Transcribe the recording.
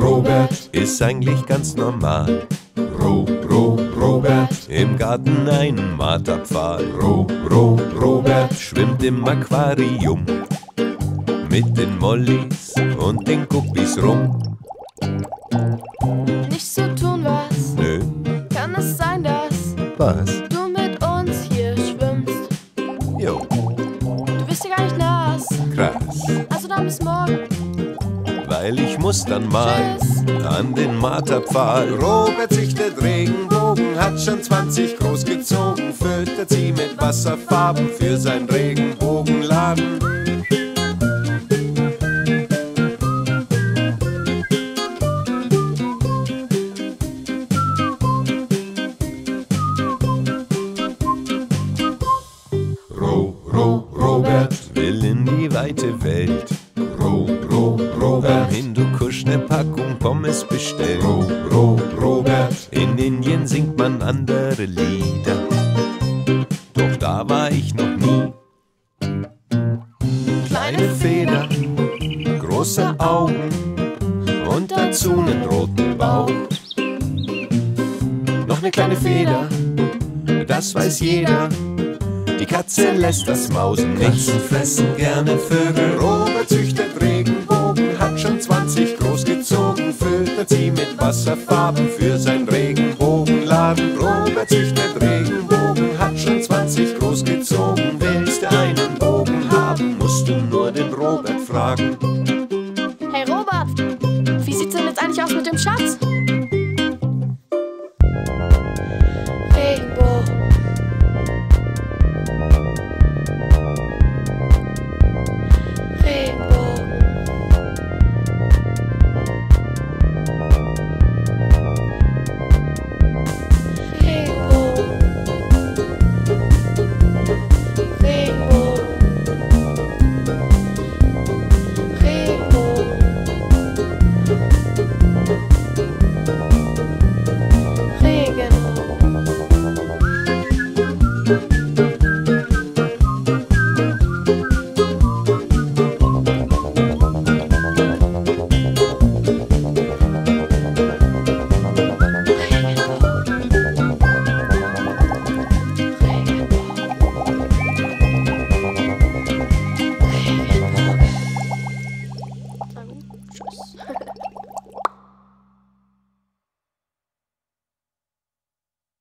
Robert ist eigentlich ganz normal. Robert im Garten einen Marterpfahl. Robert schwimmt im Aquarium mit den Mollis und den Guppies rum. Nicht so tun was. Nö. Kann es sein, dass was? Du mit uns hier schwimmst? Jo. Du bist ja gar nicht nass. Krass. Also dann bis morgen. Weil ich muss dann mal an den Marterpfahl. Robert züchtet Regenbogen, hat schon 20 großgezogen, füttert sie mit Wasserfarben für sein Regenbogenladen. Robert will in die weite Welt. Robert Hindukusch ne Packung Pommes bestellt. Robert in Indien singt man andere Lieder, doch da war ich noch nie. Kleine Feder, große Augen und dazu einen roten Bauch. Noch eine kleine Feder, das weiß jeder. Die Katze lässt das Mausen nicht. Fressen gerne Vögel. Robert züchtet Regenbogen, hat schon 20 großgezogen, füttert sie mit Wasserfarben für sein Regenbogenladen. Robert züchtet Regenbogen, hat schon 20 großgezogen, willst du einen Bogen haben, musst du nur den Robert fragen.